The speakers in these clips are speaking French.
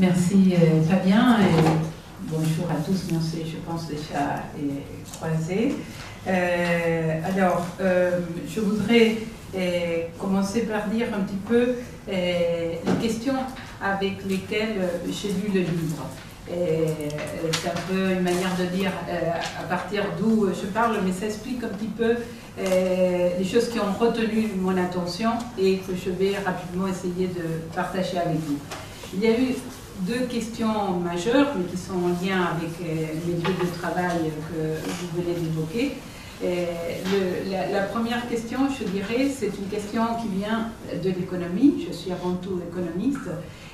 Merci Fabien, et bonjour à tous, on s'est, je pense, déjà croisés. Je voudrais commencer par dire un petit peu les questions avec lesquelles j'ai lu le livre. C'est un peu une manière de dire à partir d'où je parle, mais ça explique un petit peu les choses qui ont retenu mon attention et que je vais rapidement essayer de partager avec vous. Il y a eu deux questions majeures, mais qui sont en lien avec les lieux de travail que vous venez d'évoquer. La première question, je dirais, c'est une question qui vient de l'économie. Je suis avant tout économiste.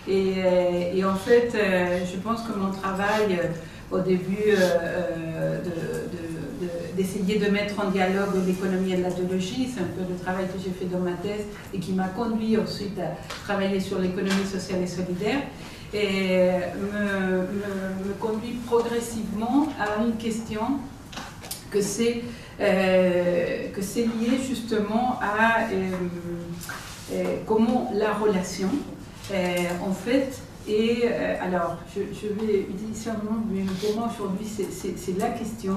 Et en fait, je pense que mon travail au début d'essayer de mettre en dialogue l'économie et la théologie, c'est un peu le travail que j'ai fait dans ma thèse et qui m'a conduit ensuite à travailler sur l'économie sociale et solidaire, et me conduit progressivement à une question que c'est lié justement à comment la relation en fait. Et alors, je vais utiliser un mot, mais pour moi aujourd'hui c'est la question.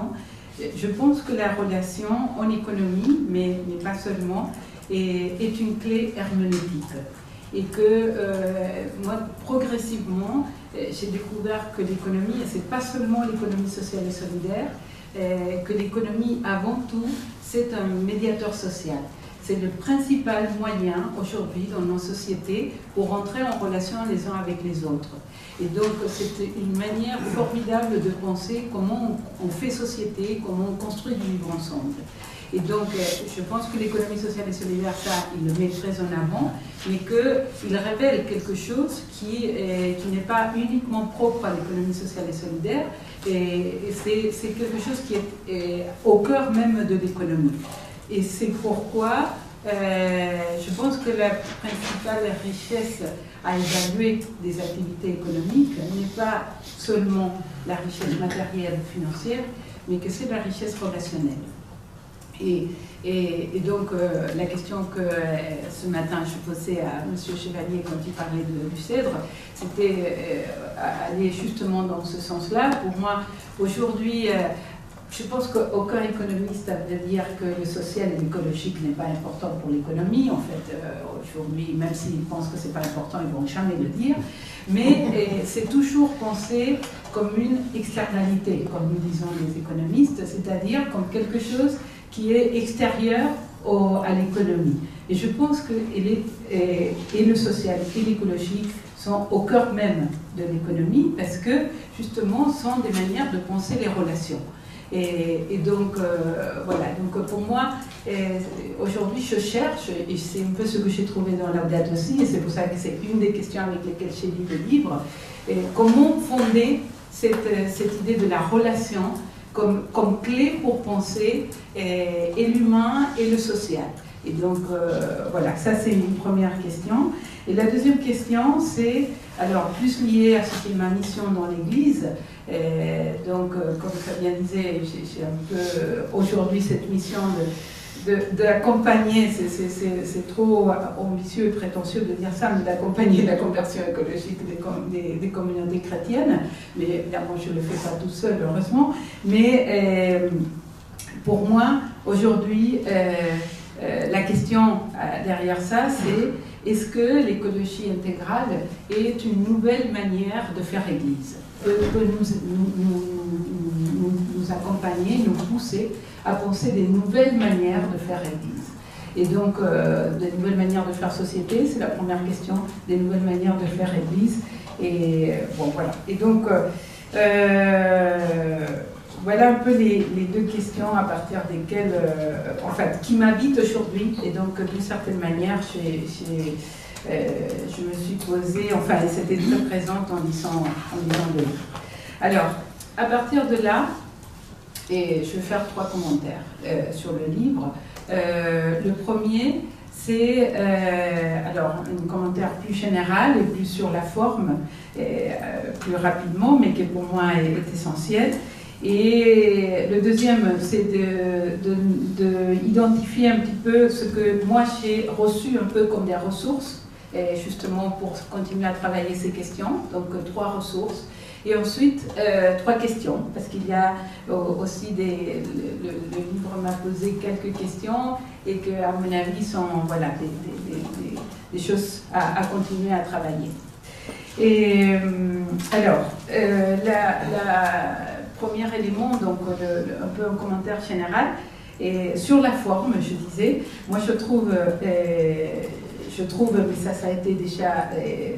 Je pense que la relation en économie, mais pas seulement, est une clé herméneutique. Et que moi, progressivement, j'ai découvert que l'économie, c'est pas seulement l'économie sociale et solidaire, que l'économie, avant tout, c'est un médiateur social. C'est le principal moyen aujourd'hui dans nos sociétés pour entrer en relation les uns avec les autres. Et donc c'est une manière formidable de penser comment on fait société, comment on construit du vivre ensemble. Et donc je pense que l'économie sociale et solidaire, ça, il le met très en avant, mais qu'il révèle quelque chose qui n'est pas uniquement propre à l'économie sociale et solidaire, et c'est quelque chose qui est au cœur même de l'économie. Et c'est pourquoi je pense que la principale richesse à évaluer des activités économiques n'est pas seulement la richesse matérielle ou financière, mais que c'est la richesse relationnelle. Et donc la question que ce matin je posais à M. Chevalier quand il parlait du cèdre, c'était aller justement dans ce sens-là. Pour moi, aujourd'hui, je pense qu'aucun économiste ne dire que le social et l'écologique n'est pas important pour l'économie. En fait, aujourd'hui, même s'ils pensent que ce n'est pas important, ils ne vont jamais le dire. Mais c'est toujours pensé comme une externalité, comme nous disons les économistes, c'est-à-dire comme quelque chose qui est extérieur à l'économie. Et je pense que et le social et l'écologique sont au cœur même de l'économie parce que, justement, sont des manières de penser les relations. Et donc, voilà, donc pour moi, aujourd'hui je cherche, et c'est un peu ce que j'ai trouvé dans Laudato si, et c'est pour ça que c'est une des questions avec lesquelles j'ai lu le livre, comment fonder cette idée de la relation comme clé pour penser et l'humain et le social. Et donc, voilà, ça c'est une première question. Et la deuxième question, c'est, alors, plus liée à ce qui est ma mission dans l'Église, donc, comme Fabien disait, j'ai un peu, aujourd'hui, cette mission d'accompagner, c'est trop ambitieux et prétentieux de dire ça, mais d'accompagner la conversion écologique des communautés chrétiennes, mais évidemment, je ne le fais pas tout seul, heureusement, mais pour moi, aujourd'hui, la question derrière ça, c'est est-ce que l'écologie intégrale est une nouvelle manière de faire Église? Peut nous accompagner, nous pousser à penser des nouvelles manières de faire Église. Et donc, des nouvelles manières de faire société, c'est la première question, des nouvelles manières de faire Église. Et bon, voilà. Et donc, voilà un peu les deux questions à partir desquelles, en fait, qui m'habitent aujourd'hui. Et donc, d'une certaine manière, je me suis posée, enfin, elle s'était très présente en lisant le livre. Alors, à partir de là, et je vais faire trois commentaires sur le livre. Le premier, c'est alors un commentaire plus général et plus sur la forme, plus rapidement, mais qui pour moi est essentiel. Et le deuxième, c'est d'identifier un petit peu ce que moi j'ai reçu un peu comme des ressources et justement pour continuer à travailler ces questions. Donc trois ressources. Et ensuite, trois questions, parce qu'il y a aussi des... Le livre m'a posé quelques questions et que, à mon avis, sont voilà, des choses à continuer à travailler. Et alors, le premier élément, donc un peu un commentaire général, et sur la forme, je disais, moi je trouve, mais ça a été déjà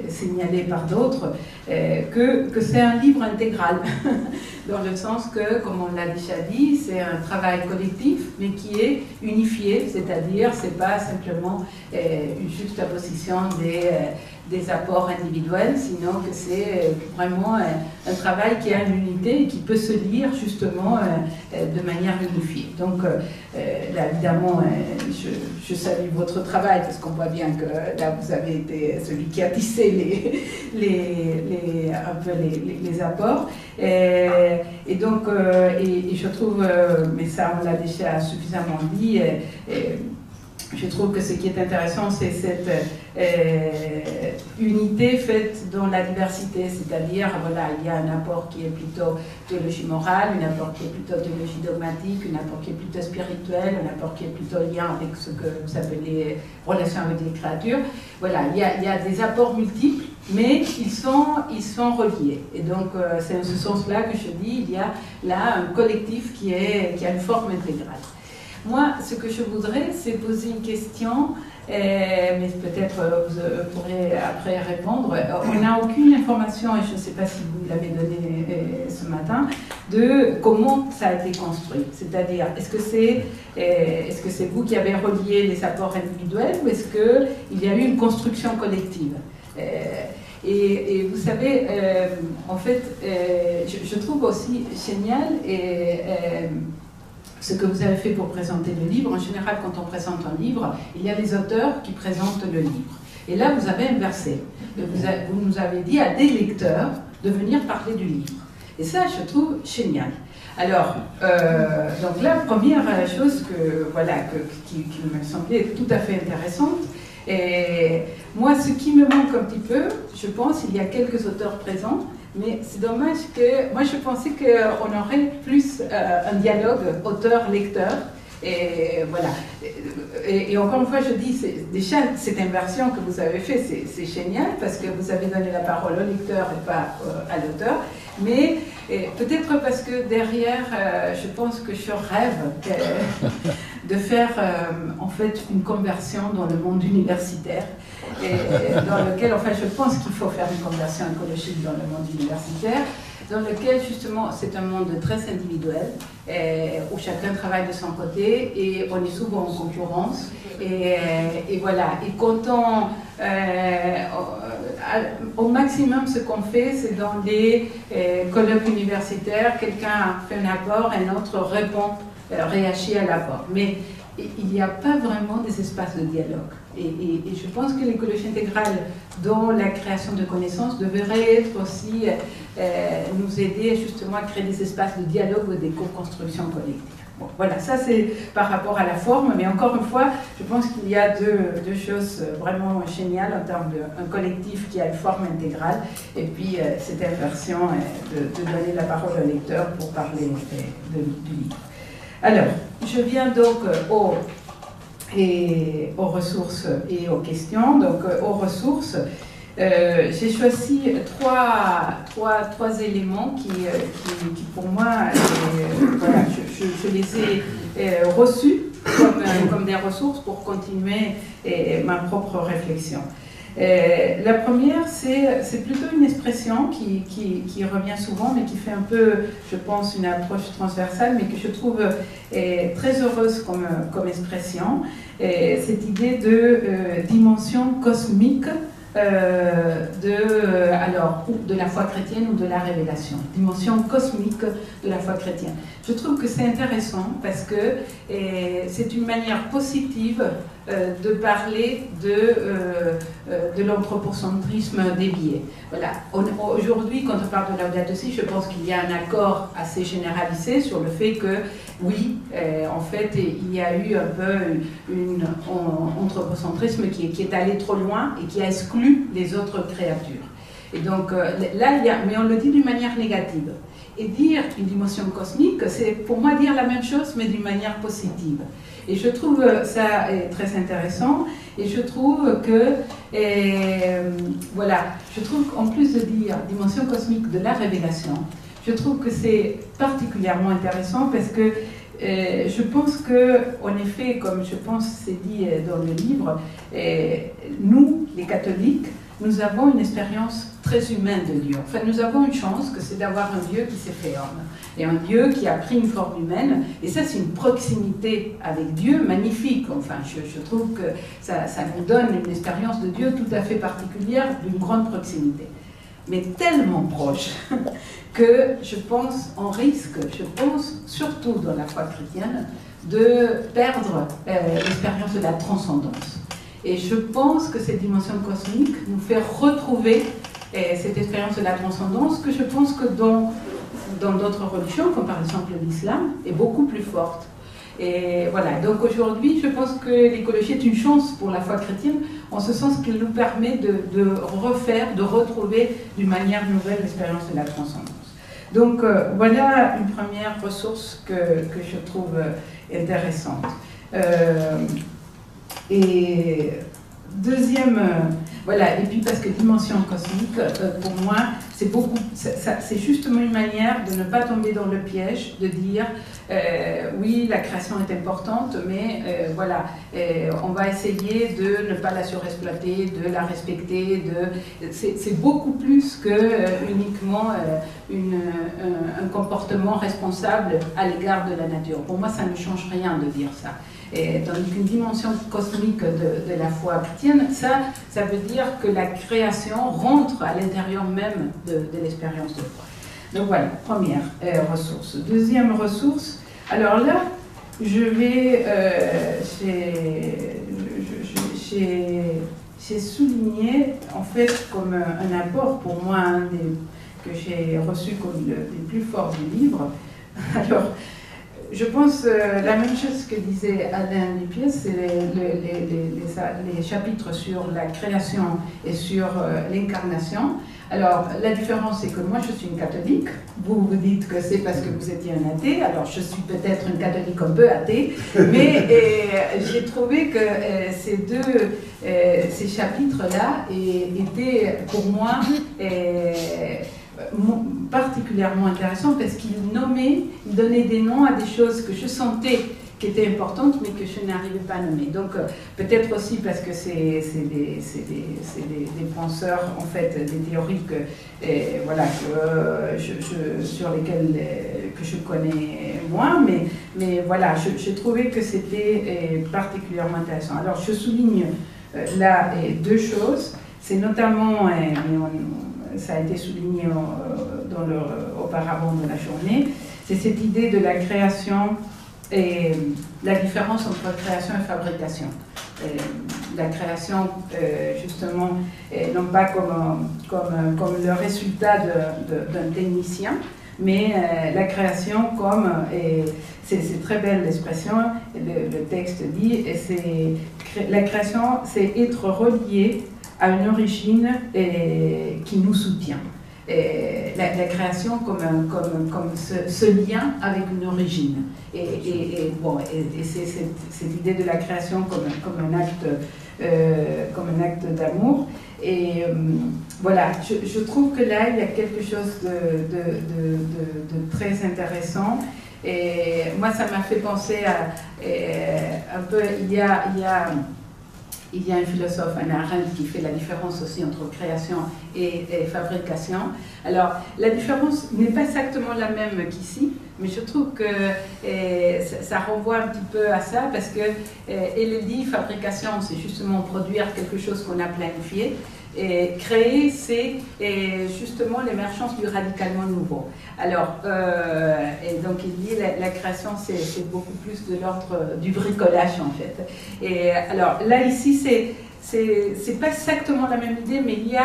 signalé par d'autres, que c'est un livre intégral, dans le sens que, comme on l'a déjà dit, c'est un travail collectif, mais qui est unifié, c'est-à-dire c'est pas simplement une juxtaposition des apports individuels, sinon que c'est vraiment un travail qui a une unité et qui peut se lire justement de manière unifiée. Donc là, évidemment, je salue votre travail parce qu'on voit bien que là vous avez été celui qui a tissé un peu les apports. Et donc, et je trouve, mais ça on l'a déjà suffisamment dit, je trouve que ce qui est intéressant, c'est cette unité faite dans la diversité, c'est-à-dire, voilà, il y a un apport qui est plutôt théologie morale, un apport qui est plutôt théologie dogmatique, un apport qui est plutôt spirituel, un apport qui est plutôt lien avec ce que vous appelez relation avec les créatures. Voilà, il y a des apports multiples, mais ils sont reliés. Et donc, c'est en ce sens-là que je dis, il y a là un collectif qui a une forme intégrale. Moi, ce que je voudrais, c'est poser une question, mais peut-être vous pourrez après répondre. On n'a aucune information, et je ne sais pas si vous l'avez donnée ce matin, de comment ça a été construit. C'est-à-dire, est-ce que c'est vous qui avez relié les apports individuels, ou est-ce qu'il y a eu une construction collective ? Et vous savez, en fait, je trouve aussi génial et... ce que vous avez fait pour présenter le livre. En général, quand on présente un livre, il y a les auteurs qui présentent le livre. Et là, vous avez inversé. Vous nous avez dit à des lecteurs de venir parler du livre. Et ça, je trouve génial. Alors, donc la première chose qui me semblait tout à fait intéressante, et moi, ce qui me manque un petit peu, je pense, il y a quelques auteurs présents, mais c'est dommage que... Moi, je pensais qu'on aurait plus un dialogue auteur-lecteur. Et voilà. Et encore une fois, je dis, déjà, cette inversion que vous avez faite, c'est génial, parce que vous avez donné la parole au lecteur et pas à l'auteur. Mais peut-être parce que derrière, je pense que je rêve de faire, en fait, une conversion dans le monde universitaire. Et dans lequel, enfin, je pense qu'il faut faire une conversion écologique dans le monde universitaire, dans lequel, justement, c'est un monde très individuel, où chacun travaille de son côté, et on est souvent en concurrence, et voilà. Et quand on... au maximum, ce qu'on fait, c'est dans des colloques universitaires, quelqu'un fait un apport, un autre répond, réagit à l'apport. Mais il n'y a pas vraiment des espaces de dialogue. Et je pense que l'écologie intégrale dans la création de connaissances devrait être aussi nous aider justement à créer des espaces de dialogue ou des co-constructions collectives. Bon, voilà, ça c'est par rapport à la forme, mais encore une fois, je pense qu'il y a deux choses vraiment géniales en termes d'un collectif qui a une forme intégrale et puis cette inversion de donner la parole au lecteur pour parler du livre. Alors, je viens donc aux ressources et aux questions. Donc, aux ressources, j'ai choisi trois éléments qui pour moi, voilà, je les ai reçus comme des ressources pour continuer ma propre réflexion. La première, c'est plutôt une expression qui revient souvent, mais qui fait un peu, je pense, une approche transversale, mais que je trouve très heureuse comme expression. Cette idée de dimension cosmique alors de la foi chrétienne ou de la révélation, dimension cosmique de la foi chrétienne. Je trouve que c'est intéressant parce que c'est une manière positive de parler de l'anthropocentrisme des biais. Voilà. Aujourd'hui, quand on parle de Laudato si, je pense qu'il y a un accord assez généralisé sur le fait que, oui, en fait, il y a eu un peu un anthropocentrisme qui est allé trop loin et qui a exclu les autres créatures. Et donc, là, il y a, mais on le dit d'une manière négative. Et dire une dimension cosmique, c'est pour moi dire la même chose, mais d'une manière positive. Et je trouve ça très intéressant. Et je trouve que, voilà, je trouve qu'en plus de dire dimension cosmique de la révélation, je trouve que c'est particulièrement intéressant parce que je pense que, en effet, comme je pense c'est dit dans le livre, nous, les catholiques, nous avons une expérience très humaine de Dieu. Enfin, nous avons une chance que c'est d'avoir un Dieu qui s'est fait homme et un Dieu qui a pris une forme humaine. Et ça, c'est une proximité avec Dieu magnifique. Enfin, je trouve que ça nous donne une expérience de Dieu tout à fait particulière, d'une grande proximité. Mais tellement proche que je pense on risque, je pense surtout dans la foi chrétienne, de perdre l'expérience de la transcendance. Et je pense que cette dimension cosmique nous fait retrouver cette expérience de la transcendance que je pense que dans d'autres religions, comme par exemple l'islam, est beaucoup plus forte. Et voilà, donc aujourd'hui, je pense que l'écologie est une chance pour la foi chrétienne, en ce sens qu'elle nous permet de refaire, de retrouver d'une manière nouvelle l'expérience de la transcendance. Donc voilà une première ressource que je trouve intéressante. Et deuxième, voilà, et puis parce que dimension cosmique, pour moi, c'est justement une manière de ne pas tomber dans le piège, de dire, oui, la création est importante, mais voilà, on va essayer de ne pas la surexploiter, de la respecter, c'est beaucoup plus que uniquement un comportement responsable à l'égard de la nature. Pour moi, ça ne change rien de dire ça. Et donc une dimension cosmique de la foi chrétienne, ça veut dire que la création rentre à l'intérieur même de l'expérience de foi. Donc voilà, première ressource. Deuxième ressource, alors là, je vais, j'ai souligné, en fait, comme un apport pour moi, que j'ai reçu comme le plus fort du livre. Alors, je pense la même chose que disait Alain Lépiès, c'est les chapitres sur la création et sur l'incarnation. Alors, la différence, c'est que moi, je suis une catholique. Vous vous dites que c'est parce que vous étiez un athée. Alors, je suis peut-être une catholique un peu athée, mais j'ai trouvé que ces chapitres-là étaient, pour moi, particulièrement intéressant parce qu'il nommait, il donnait des noms à des choses que je sentais qui étaient importantes mais que je n'arrivais pas à nommer. Donc peut-être aussi parce que c'est des penseurs, en fait, des théories voilà, sur lesquelles que je connais moins, mais voilà, je trouvais que c'était particulièrement intéressant. Alors je souligne là deux choses, c'est notamment, ça a été souligné auparavant de la journée, c'est cette idée de la création et la différence entre création et fabrication. La création, justement, non pas comme le résultat d'un technicien, mais la création comme, c'est très belle l'expression, le texte dit, la création c'est être relié à une origine qui nous soutient. La création comme ce lien avec une origine. Et c'est cette idée de la création comme un acte, d'amour. Et voilà, je trouve que là, il y a quelque chose de très intéressant. Et moi, ça m'a fait penser à un peu, il y a un philosophe, Hannah Arendt, qui fait la différence aussi entre création et fabrication. Alors, la différence n'est pas exactement la même qu'ici, mais je trouve que ça renvoie un petit peu à ça, parce qu'elle dit fabrication, c'est justement produire quelque chose qu'on a planifié, créer, c'est justement l'émergence du radicalement nouveau. Alors, et donc il dit la création, c'est beaucoup plus de l'ordre du bricolage en fait. Et alors là ici, c'est pas exactement la même idée, mais il y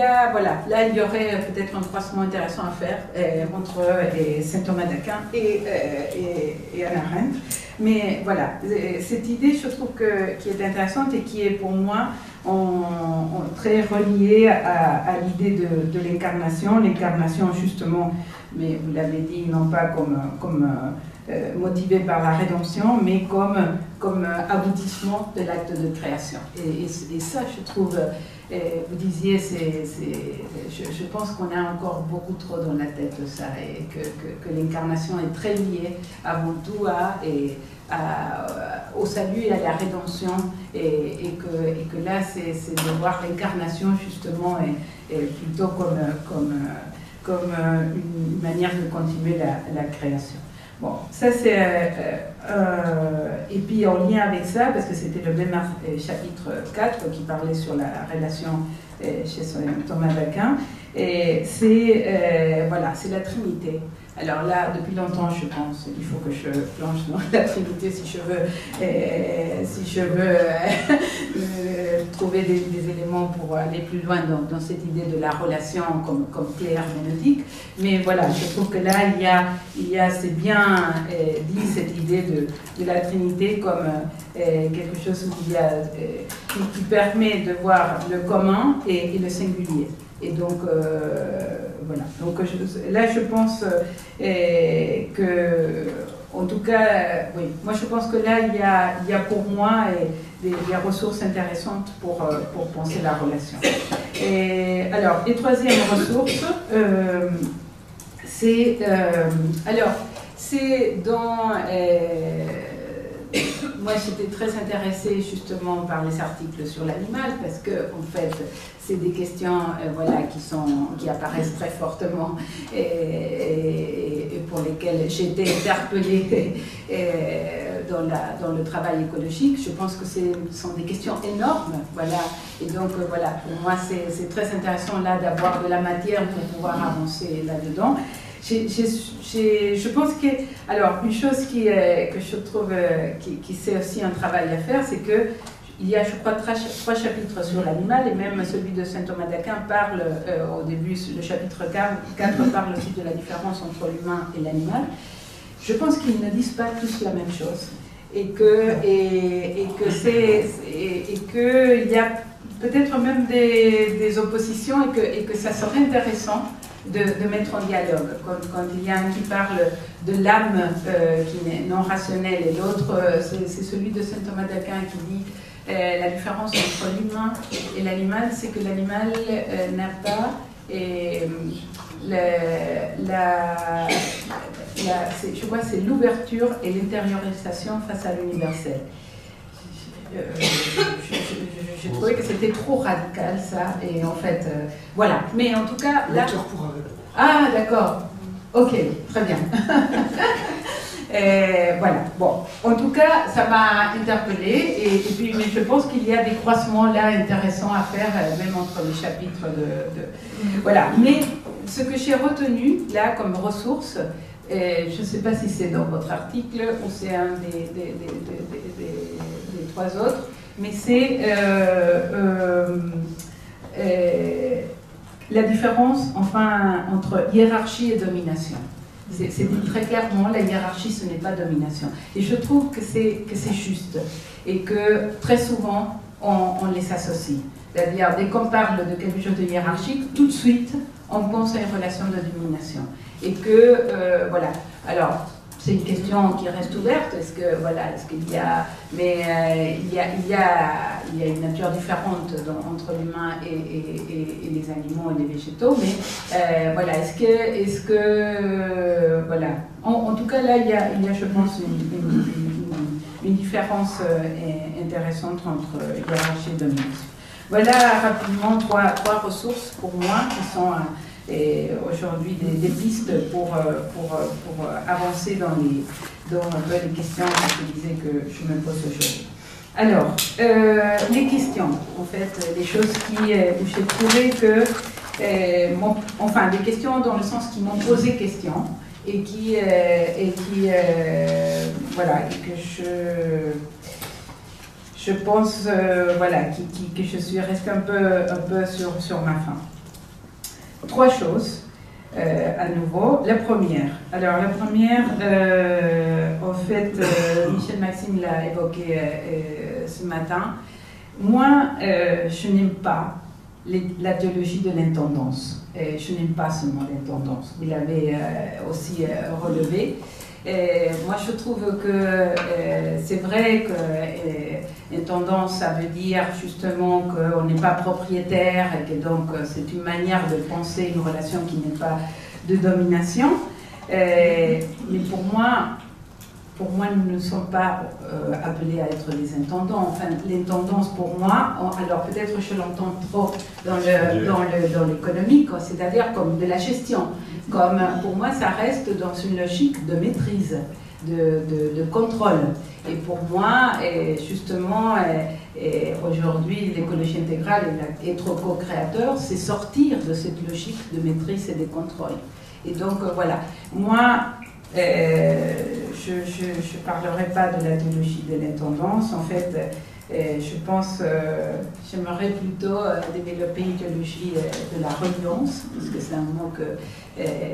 a, voilà, là il y aurait peut-être un croisement intéressant à faire entre Saint-Thomas d'Aquin et Hannah Arendt. Mais voilà, cette idée, je trouve qui est intéressante et qui est pour moi très reliée à l'idée de l'incarnation. L'incarnation, justement, mais vous l'avez dit, non pas comme motivée par la rédemption, mais comme aboutissement de l'acte de création. Et ça, je trouve, vous disiez, je pense qu'on a encore beaucoup trop dans la tête de ça, et que l'incarnation est très liée avant tout au salut et à la rédemption, et que là, c'est de voir l'incarnation justement, et plutôt comme une manière de continuer la création. Bon, ça c'est... et puis en lien avec ça, parce que c'était le même chapitre 4 qui parlait sur la relation chez Saint-Thomas d'Aquin, et c'est voilà, c'est la Trinité. Alors là, depuis longtemps, je pense, il faut que je plonge dans la Trinité si je veux trouver des éléments pour aller plus loin dans cette idée de la relation comme clé herméneutique. Mais voilà, je trouve que là, c'est bien dit, cette idée de la Trinité comme quelque chose qui permet de voir le commun et le singulier. Et donc, voilà. Donc, là, je pense que, en tout cas, oui, moi, je pense que là, il y a pour moi des ressources intéressantes pour penser la relation. Et troisième ressource, c'est... alors, c'est dans... moi, j'étais très intéressée justement par les articles sur l'animal, parce que, en fait, c'est des questions voilà, qui apparaissent très fortement et pour lesquelles j'ai été interpellée dans le travail écologique. Je pense que ce sont des questions énormes. Voilà. Et donc, voilà, pour moi, c'est très intéressant là d'avoir de la matière pour pouvoir avancer là-dedans. Je pense que, alors, une chose que je trouve qui c'est aussi un travail à faire, c'est qu'il y a, je crois, trois chapitres sur l'animal, et même celui de Saint-Thomas d'Aquin parle, au début, le chapitre 4 parle aussi de la différence entre l'humain et l'animal. Je pense qu'ils ne disent pas tous la même chose, et qu'il y a peut-être même des oppositions, et que ça serait intéressant de mettre en dialogue. Quand il y a un qui parle de l'âme qui n'est non rationnelle, et l'autre, c'est celui de Saint Thomas d'Aquin qui dit la différence entre l'humain et l'animal, c'est que l'animal n'a pas je crois, c'est l'ouverture et l'intériorisation face à l'universel. J'ai trouvé que c'était trop radical ça, et en fait, voilà. Mais en tout cas, là... Ah, d'accord. Ok, très bien. Voilà, bon. En tout cas, ça m'a interpellée, et puis, mais je pense qu'il y a des croisements là intéressants à faire, même entre les chapitres Voilà, mais ce que j'ai retenu là comme ressource, et je ne sais pas si c'est dans votre article ou c'est un des trois autres, mais c'est la différence entre hiérarchie et domination. C'est dit très clairement, la hiérarchie, ce n'est pas domination. Et je trouve que c'est juste, et que très souvent, on les associe. C'est-à-dire, dès qu'on parle de quelque chose de hiérarchique, tout de suite, on pense à une relation de domination. Et que, voilà, alors, c'est une question qui reste ouverte, est-ce que, voilà, est-ce qu'il y a... Mais il y a une nature différente entre l'humain et les animaux et les végétaux, mais voilà, voilà. En tout cas, là, il y a je pense, une différence intéressante entre hiérarchie et domination. Voilà rapidement trois ressources pour moi qui sont... aujourd'hui des pistes pour avancer dans les questions que je me pose aujourd'hui. Alors, les questions, en fait, des choses qui, où j'ai trouvé que, enfin, des questions dans le sens qui m'ont posé question et qui voilà, et que je pense, voilà, que je suis restée un peu sur ma faim. Trois choses. À nouveau, la première. Alors la première, en fait, Michel Maxime l'a évoqué ce matin. Moi, je n'aime pas la théologie de l'intendance. Je n'aime pas ce mot l'intendance. Vous l'avez aussi relevé. Et moi, je trouve que c'est vrai que l'intendance, ça veut dire justement qu'on n'est pas propriétaire et que donc c'est une manière de penser une relation qui n'est pas de domination. Mais pour moi, nous ne sommes pas appelés à être des intendants. Enfin, l'intendance, pour moi, alors peut-être je l'entends trop dans l'économique, c'est-à-dire comme de la gestion. Comme, pour moi, ça reste dans une logique de maîtrise, de contrôle. Et pour moi, justement, aujourd'hui, l'écologie intégrale et être co-créateur, c'est sortir de cette logique de maîtrise et de contrôle. Et donc, voilà. Moi, je ne parlerai pas de la théologie de l'intendance. En fait, je pense, j'aimerais plutôt développer une théologie de la reliance, parce que c'est un mot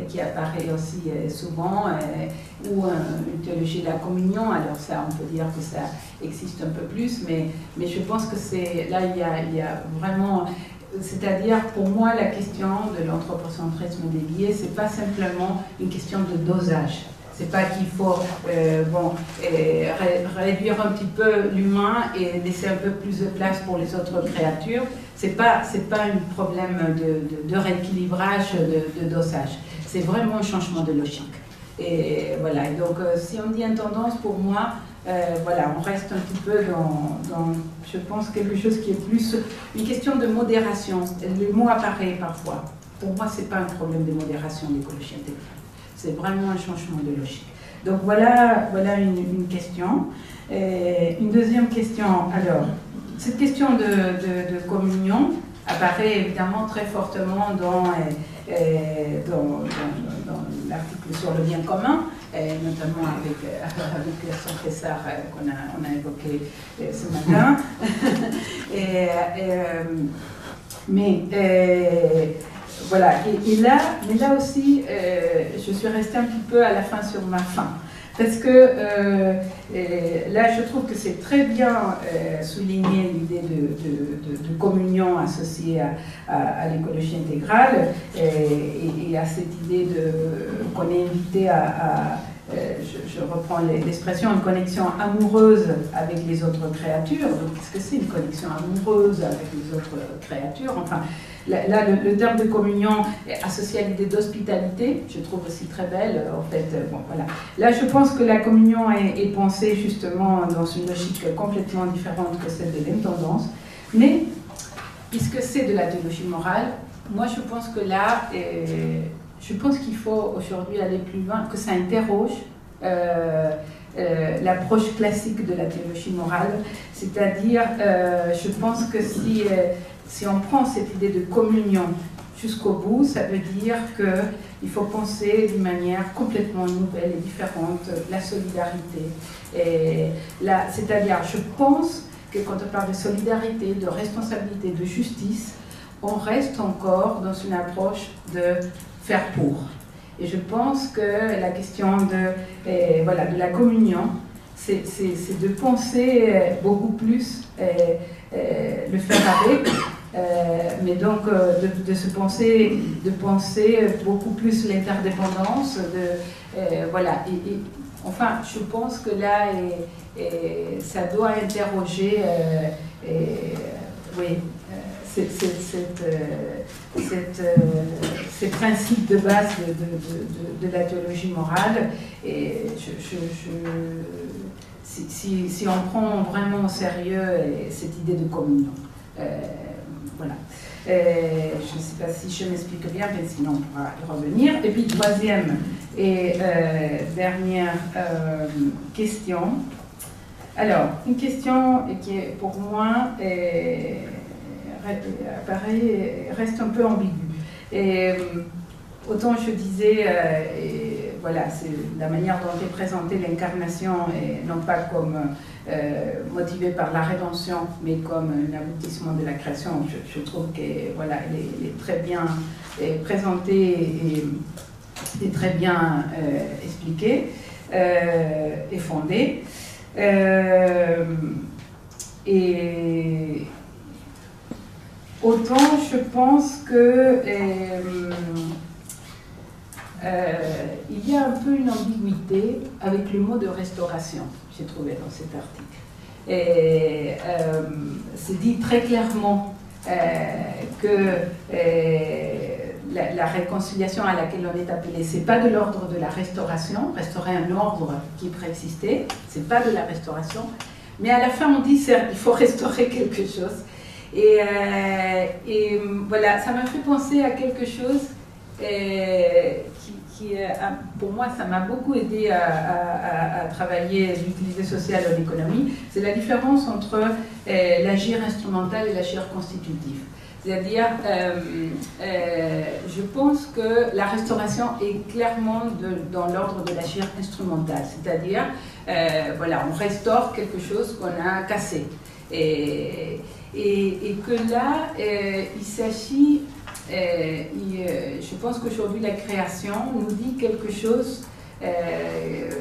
qui apparaît aussi souvent, ou une théologie de la communion. Alors ça, on peut dire que ça existe un peu plus, mais je pense que c'est là, il y a vraiment... C'est-à-dire, pour moi, la question de l'anthropocentrisme dévié, c'est pas simplement une question de dosage. C'est pas qu'il faut réduire un petit peu l'humain et laisser un peu plus de place pour les autres créatures. C'est pas un problème de rééquilibrage, de dosage. C'est vraiment un changement de logique. Et voilà. Et donc, si on dit intendance, pour moi, voilà, on reste un petit peu dans, je pense, quelque chose qui est plus une question de modération. Le mot apparaît parfois. Pour moi, c'est pas un problème de modération, l'écologie intégrale. C'est vraiment un changement de logique. Donc voilà une question. Et une deuxième question, alors, cette question de communion apparaît évidemment très fortement dans l'article sur le bien commun, et notamment avec le confesseur qu'on a évoqué ce matin. Voilà, mais là aussi, je suis restée un petit peu à la fin sur ma faim. Parce que là, je trouve que c'est très bien souligné l'idée de communion associée à l'écologie intégrale et à cette idée qu'on est invité je reprends l'expression, une connexion amoureuse avec les autres créatures. Donc, qu'est-ce que c'est une connexion amoureuse avec les autres créatures? Enfin, là, le terme de communion associé à l'idée d'hospitalité, je trouve aussi très belle, en fait. Bon, voilà. Là, je pense que la communion est pensée justement dans une logique complètement différente que celle de l'intendance. Mais, puisque c'est de la théologie morale, moi, je pense que là... Je pense qu'il faut aujourd'hui aller plus loin, que ça interroge l'approche classique de la théologie morale. C'est-à-dire, je pense que si on prend cette idée de communion jusqu'au bout, ça veut dire qu'il faut penser d'une manière complètement nouvelle et différente la solidarité. C'est-à-dire, je pense que quand on parle de solidarité, de responsabilité, de justice, on reste encore dans une approche de... faire pour. Et je pense que la question de la communion, c'est de penser beaucoup plus le faire avec, mais donc de penser beaucoup plus l'interdépendance. Enfin, je pense que là, ça doit interroger ces principes de base de la théologie morale. Et si on prend vraiment au sérieux cette idée de communion. Voilà. Je ne sais pas si je m'explique bien, mais sinon on pourra y revenir. Et puis, troisième et dernière question. Alors, une question qui est, pour moi reste un peu ambiguë. Et, autant je disais, voilà, c'est la manière dont est présentée l'incarnation, et non pas comme motivée par la rédemption, mais comme un aboutissement de la création. Je trouve qu'elle voilà, est très bien présentée et très bien expliquée et fondée. Et autant je pense que il y a un peu une ambiguïté avec le mot de restauration, j'ai trouvé dans cet article. Et c'est dit très clairement que la réconciliation à laquelle on est appelé, c'est pas de l'ordre de la restauration, restaurer un ordre qui préexistait, c'est pas de la restauration, mais à la fin on dit qu'il faut restaurer quelque chose. Et voilà, ça m'a fait penser à quelque chose qui pour moi, ça m'a beaucoup aidé à travailler l'utilité sociale en économie, c'est la différence entre l'agir instrumental et l'agir constitutif. C'est-à-dire, je pense que la restauration est clairement dans l'ordre de l'agir instrumental. C'est-à-dire, voilà, on restaure quelque chose qu'on a cassé. Et que là, il s'agit, je pense qu'aujourd'hui la création nous dit quelque chose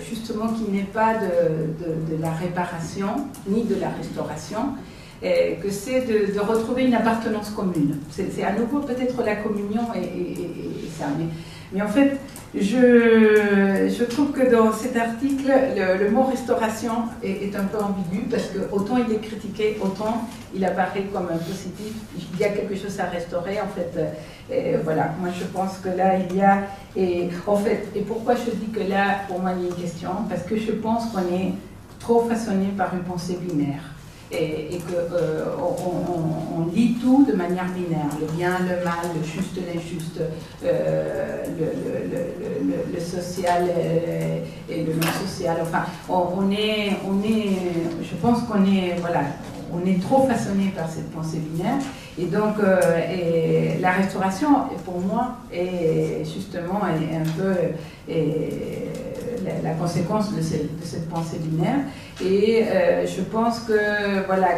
justement qui n'est pas de la réparation ni de la restauration, que c'est de retrouver une appartenance commune. C'est à nouveau peut-être la communion et ça. Mais en fait, je trouve que dans cet article, le mot restauration est un peu ambigu parce que autant il est critiqué, autant il apparaît comme un positif. Il y a quelque chose à restaurer en fait. Voilà, moi je pense que là il y a... Et pourquoi je dis que là, pour moi il y a une question? Parce que je pense qu'on est trop façonné par une pensée binaire. Et qu'on on lit tout de manière binaire, le bien, le mal, le juste, l'injuste, le social et le non-social, enfin, je pense qu'on est, voilà, on est trop façonné par cette pensée binaire, et donc la restauration, pour moi, est justement un peu... la conséquence de cette pensée binaire, et je pense que, voilà,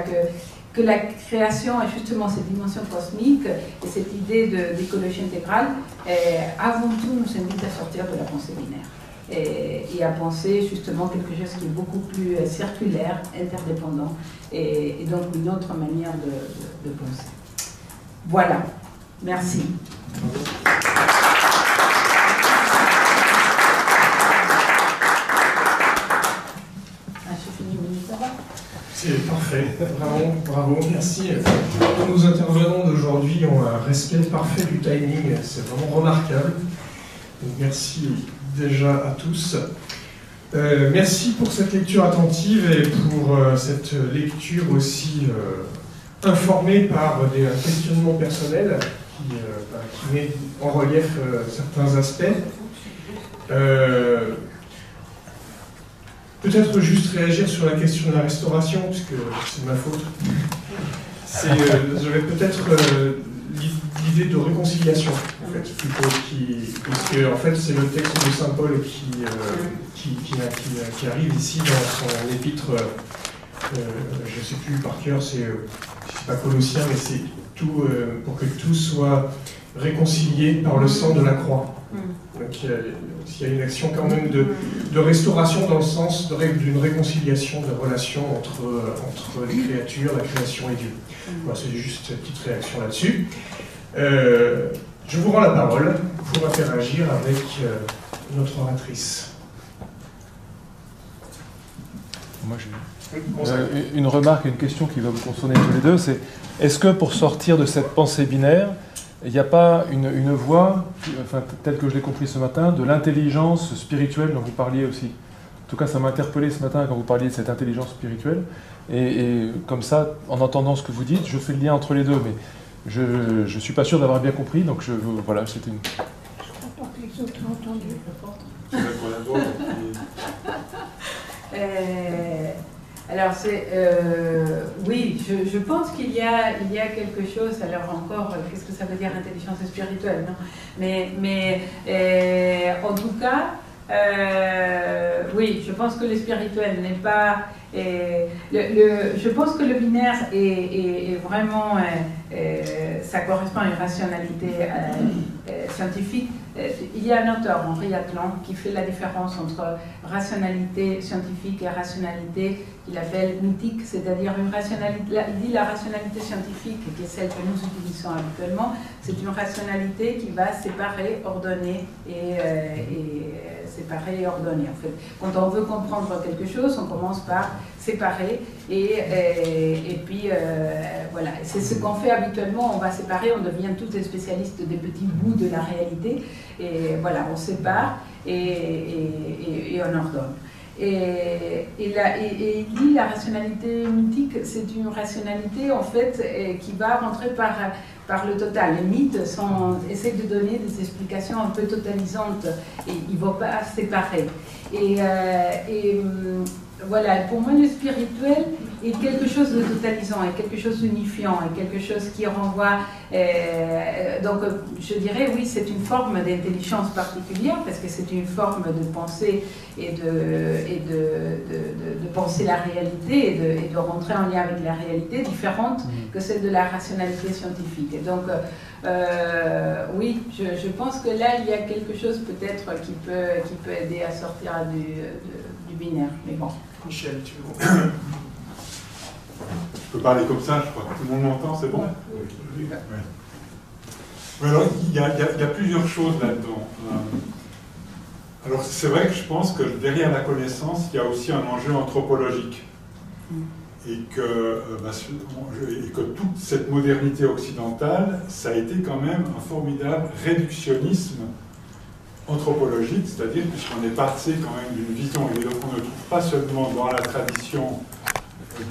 que la création et justement cette dimension cosmique et cette idée d'écologie intégrale avant tout nous invite à sortir de la pensée binaire et à penser justement quelque chose qui est beaucoup plus circulaire, interdépendant et donc une autre manière de penser. Voilà, merci. C'est parfait, bravo, bravo, merci. Pour nos intervenants d'aujourd'hui, on a un respect parfait du timing, c'est vraiment remarquable. Donc, merci déjà à tous. Merci pour cette lecture attentive et pour cette lecture aussi informée par des questionnements personnels qui met en relief certains aspects. Peut-être juste réagir sur la question de la restauration, puisque c'est ma faute. J'avais peut-être l'idée de réconciliation, en fait, plutôt, puisque en fait, c'est le texte de Saint Paul qui arrive ici dans son épître, je ne sais plus par cœur, c'est pas Colossiens, mais c'est tout pour que tout soit réconcilié par le sang de la croix. Donc il y a une action quand même de restauration dans le sens d'une réconciliation de la relation entre les créatures, la création et Dieu. Voilà, c'est juste une petite réaction là-dessus. Je vous rends la parole pour interagir avec notre oratrice. Moi, une remarque et une question qui va vous concerner tous les deux, c'est est-ce que pour sortir de cette pensée binaire, il n'y a pas une voie, enfin, telle que je l'ai compris ce matin, de l'intelligence spirituelle dont vous parliez aussi. En tout cas, ça m'a interpellé ce matin quand vous parliez de cette intelligence spirituelle. Et comme ça, en entendant ce que vous dites, je fais le lien entre les deux. Mais je ne suis pas sûr d'avoir bien compris, donc voilà, c'était une... Je crois pas entendu. Alors, oui, je pense qu'il y a quelque chose, alors encore, qu'est-ce que ça veut dire intelligence spirituelle, non? Mais en tout cas, oui, je pense que le spirituel n'est pas... je pense que le binaire est vraiment... ça correspond à une rationalité scientifique. Il y a un auteur, Henri Atlan, qui fait la différence entre rationalité scientifique et rationalité qu'il appelle mythique, c'est-à-dire une rationalité... Il dit la rationalité scientifique, qui est celle que nous utilisons habituellement, c'est une rationalité qui va séparer, ordonner et séparer et ordonner. En fait, quand on veut comprendre quelque chose, on commence par séparer et puis voilà. C'est ce qu'on fait habituellement, on va séparer, on devient tous des spécialistes des petits bouts de la réalité et voilà, on sépare et on ordonne. Et il dit la rationalité mythique, c'est une rationalité en fait qui va rentrer par le total. Les mythes essayent de donner des explications un peu totalisantes et ils ne vont pas séparer. Et voilà, pour moi le spirituel est quelque chose de totalisant, est quelque chose d'unifiant, est quelque chose qui renvoie... donc je dirais oui, c'est une forme d'intelligence particulière parce que c'est une forme de pensée et de penser la réalité et de rentrer en lien avec la réalité différente que celle de la rationalité scientifique. Et donc oui, je pense que là il y a quelque chose peut-être qui peut aider à sortir du binaire. Mais bon. Michel, tu vois. Je peux parler comme ça, je crois que tout le monde m'entend, c'est bon? Oui. Ouais. Alors, il y a plusieurs choses là-dedans. Alors, c'est vrai que je pense que derrière la connaissance, il y a aussi un enjeu anthropologique. Et que toute cette modernité occidentale, ça a été quand même un formidable réductionnisme anthropologique, c'est-à-dire puisqu'on est passé quand même d'une vision, et donc on ne trouve pas seulement dans la tradition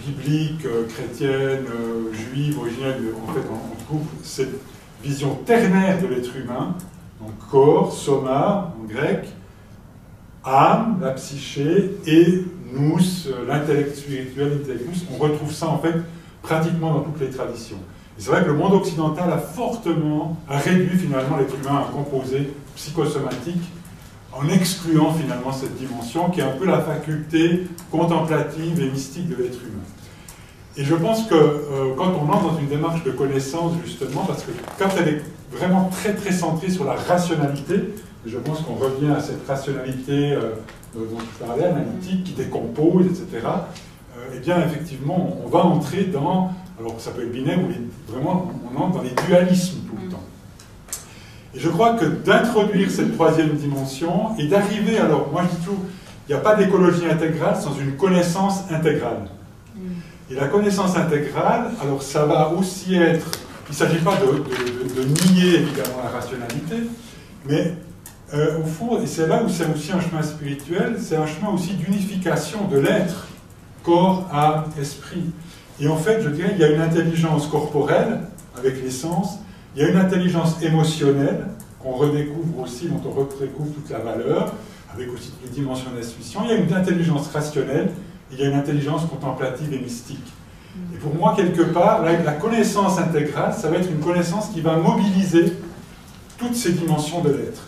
biblique, chrétienne, juive, originelle, en fait on trouve cette vision ternaire de l'être humain, donc corps, soma en grec, âme, la psyché, et nous, l'intellectus, on retrouve ça en fait pratiquement dans toutes les traditions. Et c'est vrai que le monde occidental a fortement réduit finalement l'être humain à un composé psychosomatique, en excluant finalement cette dimension qui est un peu la faculté contemplative et mystique de l'être humain. Et je pense que quand on entre dans une démarche de connaissance, justement, parce que quand elle est vraiment très très centrée sur la rationalité, et je pense qu'on revient à cette rationalité dont je parlais, analytique, qui décompose, etc., eh bien effectivement on va entrer dans, alors ça peut être binaire, mais vraiment on entre dans les dualismes tout le temps. Et je crois que d'introduire cette troisième dimension et d'arriver, alors moi je dis toujours, il n'y a pas d'écologie intégrale sans une connaissance intégrale. Et la connaissance intégrale, alors ça va aussi être, il ne s'agit pas de nier évidemment la rationalité, mais au fond, et c'est là où c'est aussi un chemin spirituel, c'est un chemin aussi d'unification de l'être, corps, âme, esprit. Et en fait, je dirais, il y a une intelligence corporelle avec les sens. Il y a une intelligence émotionnelle qu'on redécouvre aussi, dont on redécouvre toute la valeur, avec aussi toutes les dimensions d'intuition. Il y a une intelligence rationnelle, et il y a une intelligence contemplative et mystique. Et pour moi, quelque part, la connaissance intégrale, ça va être une connaissance qui va mobiliser toutes ces dimensions de l'être.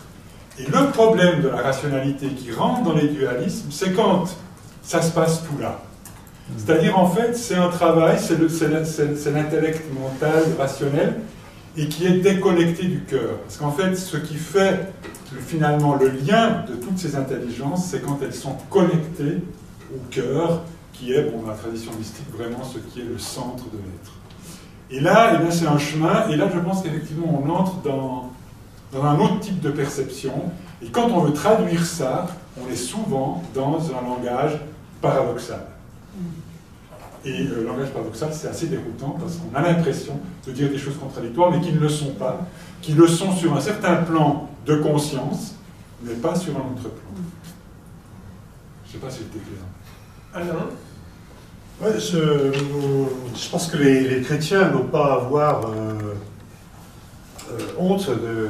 Et le problème de la rationalité qui rentre dans les dualismes, c'est quand ça se passe tout là. C'est-à-dire, en fait, c'est un travail, c'est l'intellect mental, rationnel, et qui est déconnecté du cœur. Parce qu'en fait, ce qui fait finalement le lien de toutes ces intelligences, c'est quand elles sont connectées au cœur, qui est, bon, dans la tradition mystique, vraiment ce qui est le centre de l'être. Et là, eh bien, c'est un chemin, et là je pense qu'effectivement on entre dans un autre type de perception, et quand on veut traduire ça, on est souvent dans un langage paradoxal. Et le langage paradoxal, c'est assez déroutant parce qu'on a l'impression de dire des choses contradictoires, mais qui ne le sont pas, qui le sont sur un certain plan de conscience, mais pas sur un autre plan. Je ne sais pas si j'étais clair. Alain ? Ouais, je pense que les chrétiens n'ont pas à avoir honte de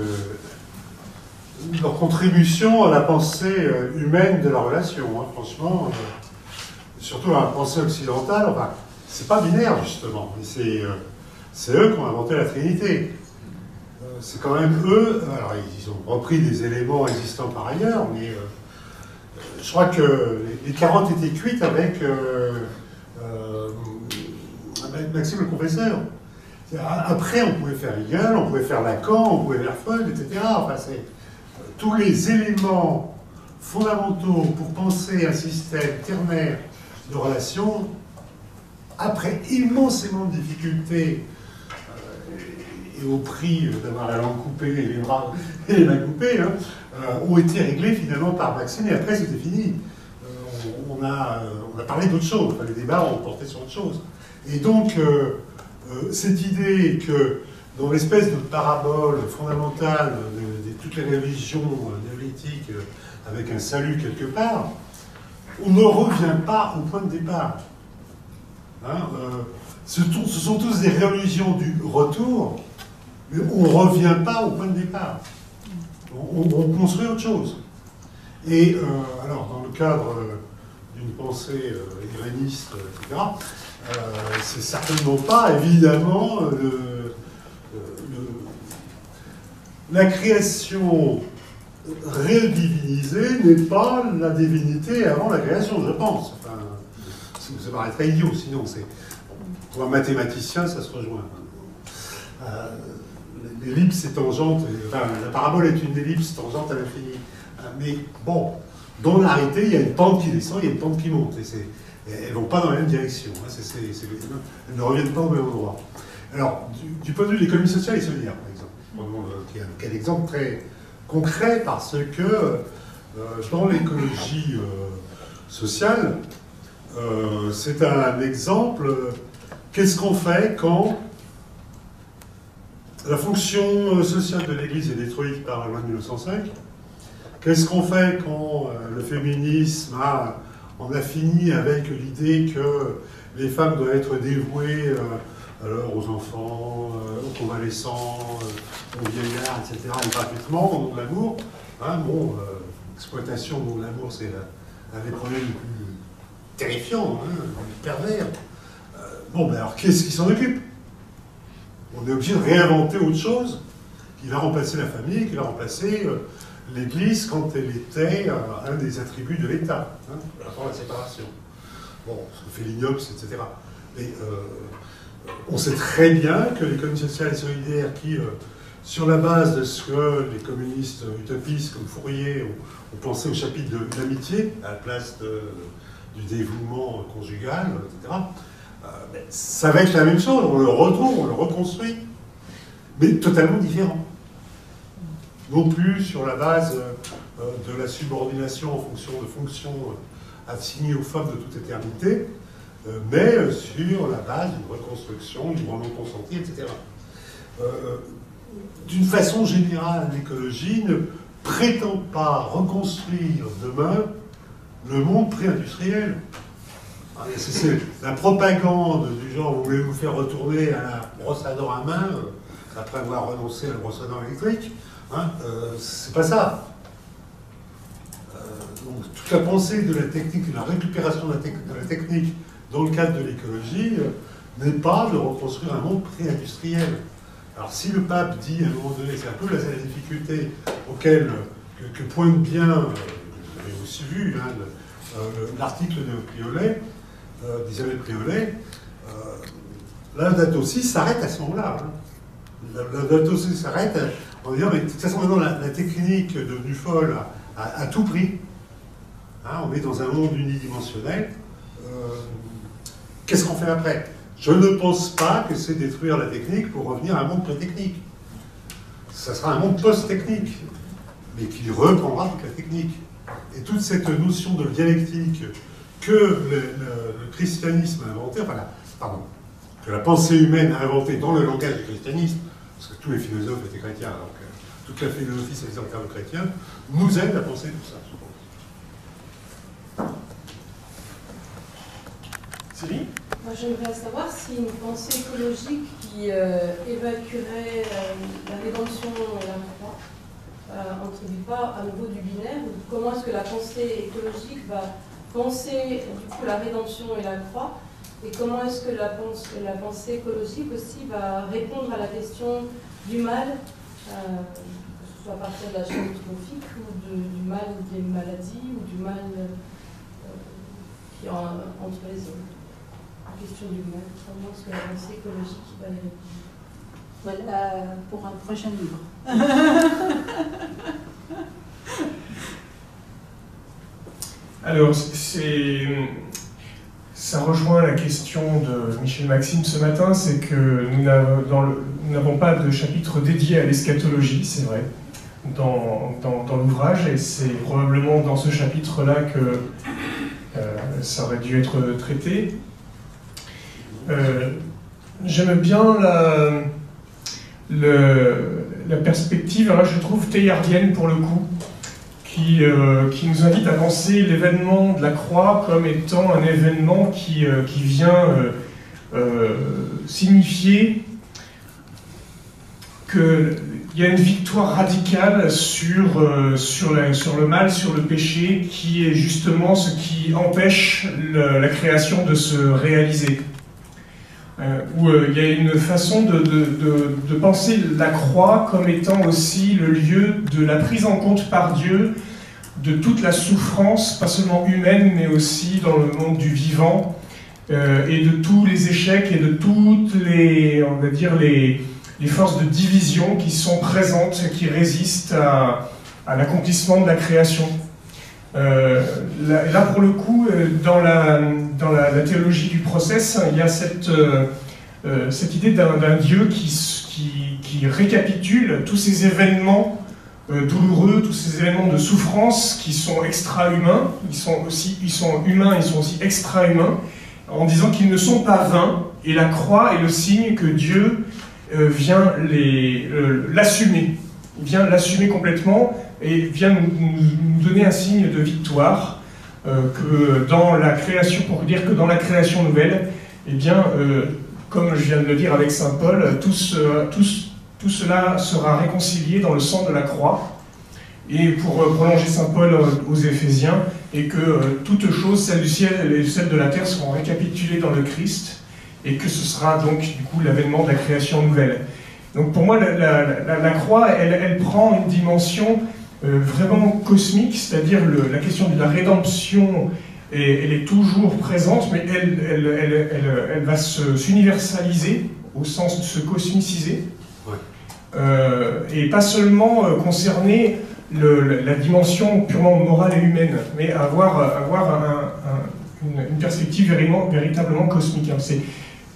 leur contribution à la pensée humaine de la relation, hein, franchement. surtout dans la pensée occidentale, enfin, c'est pas binaire justement, c'est eux qui ont inventé la Trinité. C'est quand même eux, alors ils ont repris des éléments existants par ailleurs, mais je crois que les carottes étaient cuites avec, avec Maxime le Confesseur. Après, on pouvait faire Hegel, on pouvait faire Lacan, on pouvait faire Freud, etc. Enfin, tous les éléments fondamentaux pour penser un système ternaire de relations, après immensément de difficultés et au prix d'avoir la langue coupée et les bras et les mains coupées, hein, ont été réglés finalement par Maxime et après c'était fini. On a parlé d'autre chose, enfin, les débats ont porté sur autre chose. Et donc, cette idée que dans l'espèce de parabole fondamentale de toutes les religions néolithiques avec un salut quelque part, on ne revient pas au point de départ. Hein, ce sont tous des religions du retour, mais on ne revient pas au point de départ. On construit autre chose. Et alors, dans le cadre d'une pensée iréniste, etc., c'est certainement pas, évidemment, la création rédivinisée n'est pas la divinité avant la création, je pense. Enfin, ça paraît très idiot, sinon c'est... Pour un mathématicien, ça se rejoint. L'ellipse est tangente, enfin, la parabole est une ellipse tangente à l'infini. Mais bon, dans l'arrêté, il y a une pente qui descend, il y a une pente qui monte. Elles ne vont pas dans la même direction. Hein. Elles ne reviennent pas au même endroit. Alors, du point de vue de l'économie sociale et solidaire, par exemple, qui est un exemple très concret parce que dans l'écologie sociale, c'est un exemple. Qu'est-ce qu'on fait quand la fonction sociale de l'Église est détruite par la loi de 1905? Qu'est-ce qu'on fait quand le féminisme en a fini avec l'idée que les femmes doivent être dévouées alors aux enfants, aux convalescents, aux vieillards, etc., et gratuitement, au nom de l'amour, hein, bon, exploitation au nom de l'amour, c'est l'un des problèmes les plus terrifiants, hein, les plus pervers. Bon, ben alors, qu'est-ce qui s'en occupe? On est obligé de réinventer autre chose qui va remplacer la famille, qui va remplacer l'Église quand elle était un des attributs de l'État, hein, avant la séparation. Bon, ce que fait l'ignoble, etc. Mais on sait très bien que l'économie sociale et solidaire qui, sur la base de ce que les communistes utopistes comme Fourier ont pensé au chapitre de l'amitié, à la place du dévouement conjugal, etc., ça va être la même chose, on le retrouve, on le reconstruit, mais totalement différent. Non plus sur la base de la subordination en fonction de fonctions assignées aux femmes de toute éternité, mais sur la base d'une reconstruction, du droit non consenti, etc. D'une façon générale, l'écologie ne prétend pas reconstruire demain le monde pré-industriel. C'est la propagande du genre, vous voulez vous faire retourner à la brosse à dents à main, après avoir renoncé à la brosse à dents électrique, hein, c'est pas ça. Donc, toute la pensée de la technique, de la récupération de la technique dans le cadre de l'écologie n'est pas de reconstruire un monde pré-industriel. Alors si le pape dit à un moment donné, c'est un peu la difficulté auquel, que pointe bien, vous avez aussi vu, hein, l'article de Priolet, d'Isabelle Priolet, Laudato si s'arrête à ce moment-là. Hein. Laudato si s'arrête en disant, mais de toute façon, maintenant, la technique devenue folle à tout prix. Hein, on est dans un monde unidimensionnel. Qu'est-ce qu'on fait après? Je ne pense pas que c'est détruire la technique pour revenir à un monde pré-technique. Ça sera un monde post-technique, mais qui reprendra toute la technique. Et toute cette notion de dialectique que le christianisme a inventée, enfin, que la pensée humaine a inventée dans le langage du christianisme, parce que tous les philosophes étaient chrétiens, alors que toute la philosophie s'est en termes chrétiens, nous aide à penser tout ça, je pense. Sylvie ? Moi, j'aimerais savoir si une pensée écologique qui évacuerait la rédemption et la croix, introduit pas à nouveau du binaire, comment est-ce que la pensée écologique va penser du coup la rédemption et la croix, et comment est-ce que la pensée écologique aussi va répondre à la question du mal, que ce soit à partir de la chaîne trophique ou du mal des maladies ou du mal qui est entre les autres. La question du mal, comment est-ce que la pensée écologique va les répondre? Voilà pour un prochain livre. Alors, ça rejoint la question de Michel Maxime ce matin, c'est que nous n'avons pas de chapitre dédié à l'eschatologie, c'est vrai, dans l'ouvrage, et c'est probablement dans ce chapitre-là que ça aurait dû être traité. J'aime bien la perspective, alors je trouve teilhardienne pour le coup, qui nous invite à penser l'événement de la croix comme étant un événement qui vient signifier qu'il y a une victoire radicale sur le mal, sur le péché, qui est justement ce qui empêche la création de se réaliser. Où il y a une façon de penser la croix comme étant aussi le lieu de la prise en compte par Dieu de toute la souffrance, pas seulement humaine, mais aussi dans le monde du vivant, et de tous les échecs et de toutes les forces de division qui sont présentes, qui résistent à l'accomplissement de la création. Là, pour le coup, dans la théologie du process, il y a cette idée d'un Dieu qui récapitule tous ces événements douloureux, tous ces événements de souffrance qui sont extra-humains, ils sont aussi extra-humains, en disant qu'ils ne sont pas vains, et la croix est le signe que Dieu vient l'assumer. Il vient l'assumer complètement et vient nous donner un signe de victoire que dans la création, pour dire que dans la création nouvelle, eh bien, comme je viens de le dire avec Saint Paul, tout cela sera réconcilié dans le sang de la croix. Et pour prolonger Saint Paul aux Éphésiens, et que toutes choses, celles du ciel et celles de la terre, seront récapitulées dans le Christ, et que ce sera donc du coup l'avènement de la création nouvelle. Donc pour moi, la croix, elle prend une dimension vraiment cosmique, c'est-à-dire la question de la rédemption, elle est toujours présente, mais elle va s'universaliser, au sens de se cosmiciser, ouais. Et pas seulement concerner la dimension purement morale et humaine, mais avoir une perspective véritablement cosmique. Hein.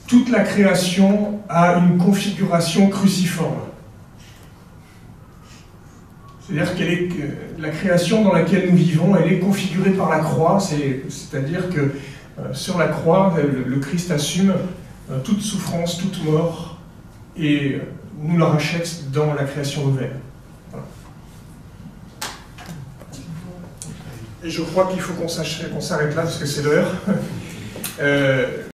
Toute la création a une configuration cruciforme. C'est-à-dire que la création dans laquelle nous vivons, elle est configurée par la croix, c'est-à-dire que sur la croix, le Christ assume toute souffrance, toute mort, et nous la rachète dans la création nouvelle. Voilà. Et je crois qu'il faut qu'on s'arrête là, parce que c'est l'heure.